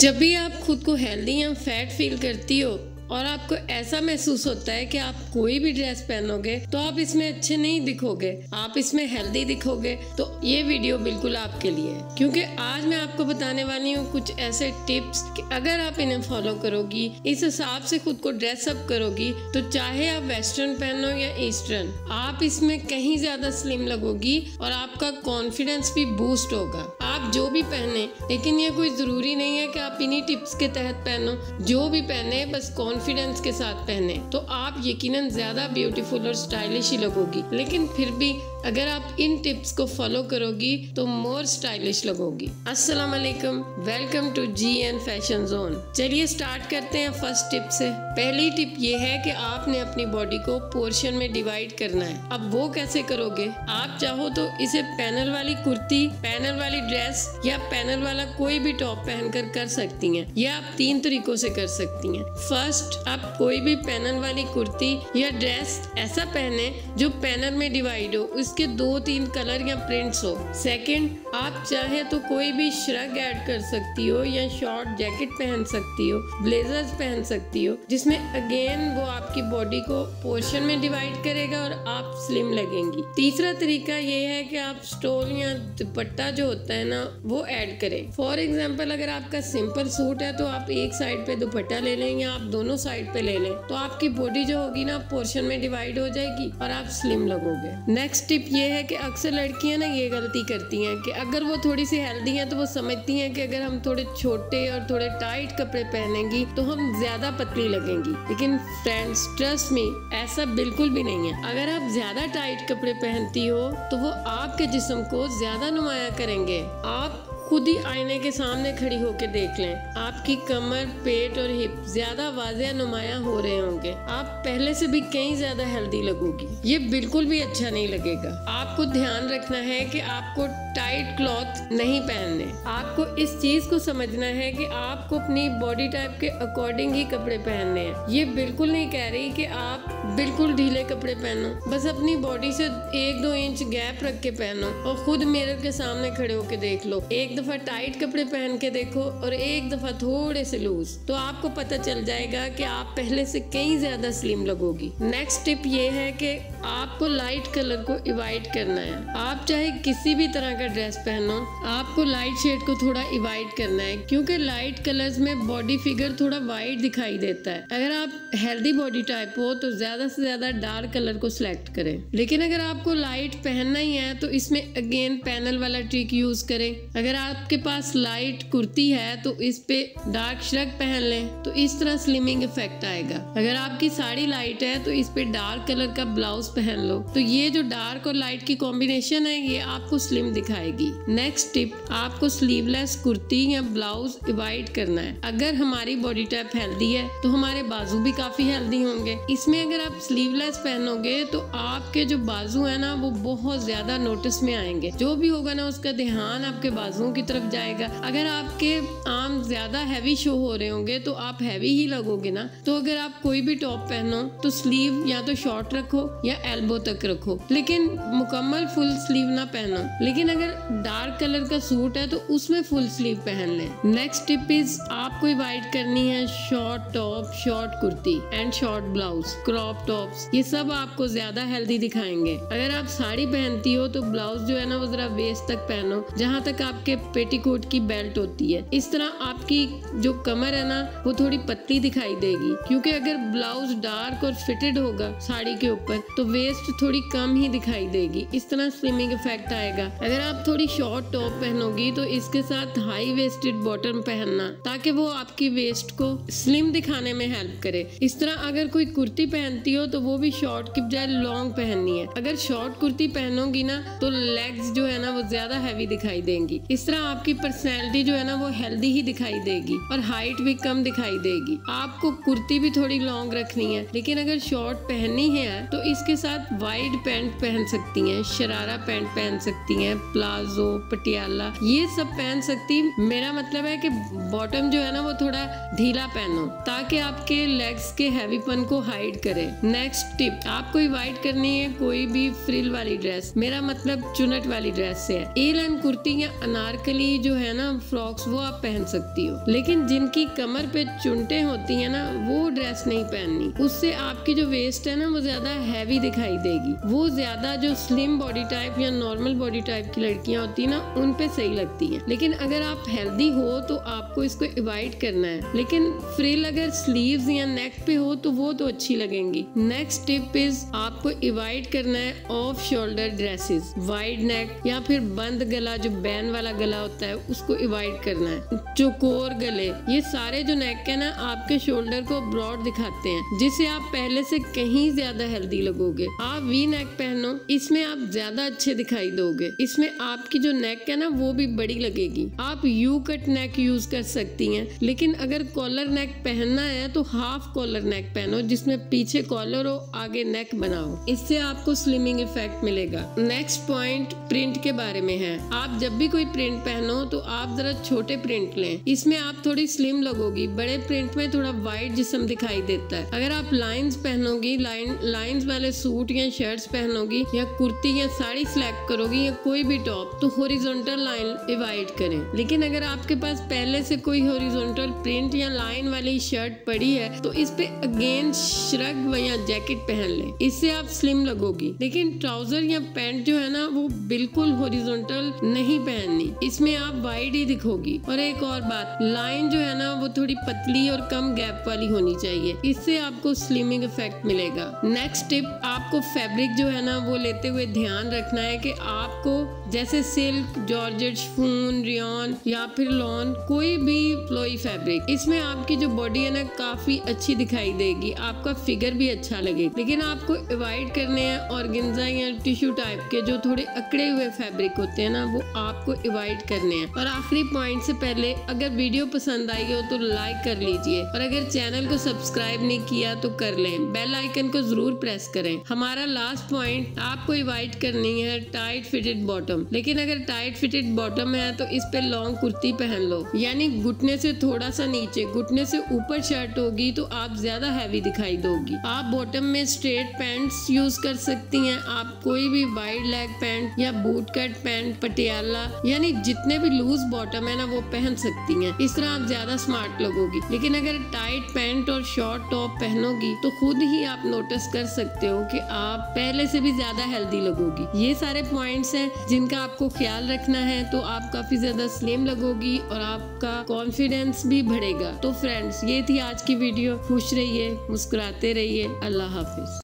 जब भी आप खुद को हेल्दी या फैट फील करती हो और आपको ऐसा महसूस होता है कि आप कोई भी ड्रेस पहनोगे तो आप इसमें अच्छे नहीं दिखोगे, आप इसमें हेल्दी दिखोगे, तो ये वीडियो बिल्कुल आपके लिए है, क्योंकि आज मैं आपको बताने वाली हूँ कुछ ऐसे टिप्स कि अगर आप इन्हें फॉलो करोगी, इस हिसाब से खुद को ड्रेसअप करोगी, तो चाहे आप वेस्टर्न पहनो या ईस्टर्न, आप इसमें कहीं ज्यादा स्लिम लगोगी और आपका कॉन्फिडेंस भी बूस्ट होगा। आप जो भी पहने, लेकिन ये कोई जरूरी नहीं है कि आप इन्हीं टिप्स के तहत पहनो, जो भी पहने बस कॉन्फिडेंस के साथ पहने, तो आप यकीनन ज्यादा ब्यूटीफुल और स्टाइलिश ही लगोगी। लेकिन फिर भी अगर आप इन टिप्स को फॉलो करोगी तो मोर स्टाइलिश लगोगी। अस्सलाम वालेकुम, welcome to GN fashion zone. चलिए स्टार्ट करते हैं फर्स्ट टिप से। पहली टिप ये है कि आपने अपनी बॉडी को पोर्शन में डिवाइड करना है। अब वो कैसे करोगे? आप चाहो तो इसे पैनल वाली कुर्ती, पैनल वाली ड्रेस या पैनल वाला कोई भी टॉप पहनकर कर सकती है। यह आप तीन तरीकों से कर सकती है। फर्स्ट, आप कोई भी पैनल वाली कुर्ती या ड्रेस ऐसा पहने जो पैनल में डिवाइड हो, के दो तीन कलर या प्रिंट्स हो। सेकंड, आप चाहे तो कोई भी श्रग ऐड कर सकती हो या शॉर्ट जैकेट पहन सकती हो, ब्लेजर्स पहन सकती हो, जिसमें अगेन वो आपकी बॉडी को पोर्शन में डिवाइड करेगा और आप स्लिम लगेंगी। तीसरा तरीका ये है कि आप स्टोल या दुपट्टा जो होता है ना, वो ऐड करें। फॉर एग्जाम्पल, अगर आपका सिंपल सूट है तो आप एक साइड पे दुपट्टा ले लें या आप दोनों साइड पे ले लें, तो आपकी बॉडी जो होगी ना, पोर्शन में डिवाइड हो जाएगी और आप स्लिम लगोगे। नेक्स्ट टिप ये है कि अक्सर लड़कियां ना ये गलती करती हैं कि अगर वो थोड़ी सी हेल्दी हैं तो वो समझती हैं कि अगर हम थोड़े छोटे और थोड़े टाइट कपड़े पहनेंगी तो हम ज्यादा पतली लगेंगी। लेकिन फ्रेंड्स, ट्रस्ट मी, ऐसा बिल्कुल भी नहीं है। अगर आप ज्यादा टाइट कपड़े पहनती हो तो वो आपके जिस्म को ज्यादा नुमाया करेंगे। आप खुद ही आईने के सामने खड़ी होकर देख लें, आपकी कमर, पेट और हिप ज्यादा वाज़े नुमाया हो रहे होंगे। आप पहले से भी कहीं ज्यादा हेल्दी लगोगी, ये बिल्कुल भी अच्छा नहीं लगेगा। आपको ध्यान रखना है कि आपको टाइट क्लॉथ नहीं पहनने। आपको इस चीज को समझना है कि आपको अपनी बॉडी टाइप के अकॉर्डिंग ही कपड़े पहनने हैं। ये बिल्कुल नहीं कह रही कि आप बिल्कुल ढीले कपड़े पहनो, बस अपनी बॉडी से 1-2 इंच गैप रख के पहनो और खुद मिरर के सामने खड़े होके देख लो। एक दफा टाइट कपड़े पहन के देखो और एक दफा थोड़े से लूज, तो आपको पता चल जाएगा कि आप पहले से कहीं ज्यादा स्लिम लगोगी। नेक्स्ट टिप ये है कि आपको लाइट कलर को अवॉइड करना है। आप चाहे किसी भी तरह का ड्रेस पहनो, आपको लाइट शेड को थोड़ा अवॉइड करना है, क्योंकि लाइट कलर्स में बॉडी फिगर थोड़ा वाइड दिखाई देता है। अगर आप हेल्दी बॉडी टाइप हो तो ज्यादा से ज्यादा डार्क कलर को सिलेक्ट करें, लेकिन अगर आपको लाइट पहनना ही है तो इसमें अगेन पैनल वाला ट्रिक यूज करें। अगर आपके पास लाइट कुर्ती है तो इस पे डार्क श्रग पहन लें, तो इस तरह स्लिमिंग इफेक्ट आएगा। अगर आपकी साड़ी लाइट है तो इस पे डार्क कलर का ब्लाउज पहन लो, तो ये जो डार्क और लाइट की कॉम्बिनेशन है ये आपको स्लिम दिखाएगी। नेक्स्ट टिप, आपको स्लीवलेस कुर्ती या ब्लाउज अवॉइड करना है। अगर हमारी बॉडी टाइप हेल्दी है तो हमारे बाजू भी काफी हेल्दी होंगे। इसमें अगर आप स्लीवलेस पहनोगे तो आपके जो बाजू है ना, वो बहुत ज्यादा नोटिस में आएंगे। जो भी होगा ना, उसका ध्यान आपके बाजुओं की तरफ जाएगा। अगर आपके आर्म ज्यादा हैवी शो हो रहे होंगे तो आप हैवी ही लगोगे ना। तो अगर आप कोई भी टॉप पहनो तो स्लीव या तो शॉर्ट रखो या एल्बो तक रखो, लेकिन मुकम्मल फुल स्लीव ना पहनो। लेकिन अगर डार्क कलर का सूट है तो उसमें फुल स्लीव पहन लें। नेक्स्ट टिप इज, आपको अवॉइड करनी है short top, short kurti and short blouse, crop tops, ये सब आपको ज्यादा हेल्दी दिखाएंगे। अगर आप साड़ी पहनती हो तो ब्लाउज जो है ना, वो जरा वेस्ट तक पहनो, जहाँ तक आपके पेटीकोट की बेल्ट होती है। इस तरह आपकी जो कमर है ना, वो थोड़ी पतली दिखाई देगी, क्योंकि अगर ब्लाउज डार्क और फिटेड होगा साड़ी के ऊपर तो वेस्ट थोड़ी कम ही दिखाई देगी। इस तरह स्लिमिंग इफेक्ट आएगा। अगर आप थोड़ी शॉर्ट टॉप पहनोगी तो इसके साथ हाई वेस्टेड बॉटम पहनना, ताकि वो आपकी वेस्ट को स्लिम दिखाने में हेल्प करे। इस तरह अगर कोई कुर्ती पहनती हो तो वो भी शॉर्ट की बजाय लॉन्ग पहननी है। अगर शॉर्ट कुर्ती पहनोगी ना तो लेग्स जो है ना, वो ज्यादा हैवी दिखाई देंगी। इस तरह आपकी पर्सनैलिटी जो है ना, वो हेल्दी ही दिखाई देगी और हाइट भी कम दिखाई देगी। आपको कुर्ती भी थोड़ी लॉन्ग रखनी है, लेकिन अगर शॉर्ट पहननी है तो इसके साथ वाइड पैंट पहन सकती हैं, शरारा पैंट पहन सकती हैं, प्लाजो, पटियाला, ये सब पहन सकती। मेरा मतलब है कि बॉटम जो है ना, वो थोड़ा ढीला पहनो, ताकि आपके लेग्स के हैवीपन को हाइड करे। नेक्स्ट टिप, आपको अवॉइड करनी है कोई भी फ्रिल वाली ड्रेस, मेरा मतलब चुनट वाली ड्रेस से है। एलन कुर्ती या अनारकली जो है ना, फ्रॉक्स, वो आप पहन सकते सकती हो, लेकिन जिनकी कमर पे चुनटे होती है ना, वो ड्रेस नहीं पहननी। उससे आपकी जो वेस्ट है ना वो ज्यादा हैवी दिखाई देगी। वो ज्यादा जो स्लिम बॉडी टाइप या नॉर्मल बॉडी टाइप की लड़कियां होती है ना उन पे सही लगती है। लेकिन अगर आप हेल्दी हो तो आपको इसको अवॉइड करना है। लेकिन फ्रिल अगर स्लीव्स या नेक पे हो तो वो तो अच्छी लगेंगी। नेक्स्ट टिप इज आपको अवॉइड करना है off shoulder dresses, wide neck या फिर बंद गला, जो बैन वाला गला होता है उसको अवॉइड करना है। चौकोर गले, ये सारे जो नेक है ना आपके शोल्डर को ब्रॉड दिखाते हैं, जिससे आप पहले से कहीं ज्यादा हेल्दी लगोगे। आप वी नेक पहनो, इसमें आप ज्यादा अच्छे दिखाई दोगे। इसमें आपकी जो नेक है ना वो भी बड़ी लगेगी। आप यू कट नेक यूज कर सकती हैं, लेकिन अगर कॉलर नेक पहनना है तो हाफ कॉलर नेक पहनो, जिसमें पीछे कॉलर हो आगे नेक बनाओ। इससे आपको स्लिमिंग इफेक्ट मिलेगा। नेक्स्ट पॉइंट प्रिंट के बारे में है। आप जब भी कोई प्रिंट पहनो तो आप जरा छोटे प्रिंट लें, इसमें आप थोड़ी स्लिम लगोगी। बड़े प्रिंट में थोड़ा वाइड जिस्म दिखाई देता है। अगर आप लाइंस पहनोगी, लाइंस वाले सूट या शर्ट्स पहनोगी या कुर्ती या साड़ी सिलेक्ट करोगी या कोई भी टॉप, तो हॉरिजॉन्टल लाइन डिवाइड करें। लेकिन अगर आपके पास पहले से कोई हॉरिजॉन्टल प्रिंट या लाइन वाली शर्ट पड़ी है तो इस पे अगेन श्रग या जैकेट पहन लें, इससे आप स्लिम लगोगी। लेकिन ट्राउजर या पैंट जो है ना वो बिल्कुल हॉरिजॉन्टल नहीं पहननी, इसमें आप वाइड ही दिखोगी। और एक और बात, लाइन जो है ना वो थोड़ी पतली और कम गैप वाली होनी चाहिए, इससे आपको स्लिमिंग इफेक्ट मिलेगा। नेक्स्ट टिप, आपको फैब्रिक जो है ना वो लेते हुए ध्यान रखना है कि आपको जैसे सिल्क, जॉर्जेट, शिफॉन, रियॉन या फिर लॉन, कोई भी फ्लोई फैब्रिक, इसमें आपकी जो बॉडी है ना काफी अच्छी दिखाई देगी, आपका फिगर भी अच्छा लगेगा। लेकिन आपको अवॉइड करने हैं ऑर्गेन्जा या टिश्यू टाइप के, जो थोड़े अकड़े हुए फैब्रिक होते हैं ना वो आपको अवॉइड करने हैं। और आखिरी पॉइंट से पहले, अगर वीडियो पसंद आई हो तो लाइक कर लीजिए, और अगर चैनल को सब्सक्राइब नहीं किया तो कर लें, बेल आइकन को जरूर प्रेस करें। हमारा लास्ट पॉइंट, आपको अवॉइड करनी है टाइट फिटेड बॉटम। लेकिन अगर टाइट फिटेड बॉटम है तो इस पे लॉन्ग कुर्ती पहन लो, यानी घुटने से थोड़ा सा नीचे, घुटने से ऊपर शर्ट होगी तो आप ज्यादा हैवी दिखाई दोगी। आप बॉटम में स्ट्रेट पैंट्स यूज कर सकती हैं। आप कोई भी वाइड लेग पैंट या बूट कट पैंट, पटियाला, यानी जितने भी लूज बॉटम है ना वो पहन सकती हैं। इस तरह आप ज्यादा स्मार्ट लगोगी। लेकिन अगर टाइट पैंट और शॉर्ट टॉप पहनोगी तो खुद ही आप नोटिस कर सकते हो कि आप पहले से भी ज्यादा हेल्दी लगोगी। ये सारे पॉइंट्स हैं जिनका आपको ख्याल रखना है, तो आप काफी ज्यादा स्लिम लगोगी और आपका कॉन्फिडेंस भी बढ़ेगा। तो फ्रेंड्स, ये थी आज की वीडियो। खुश रहिए, मुस्कुराते रहिए। अल्लाह हाफिज।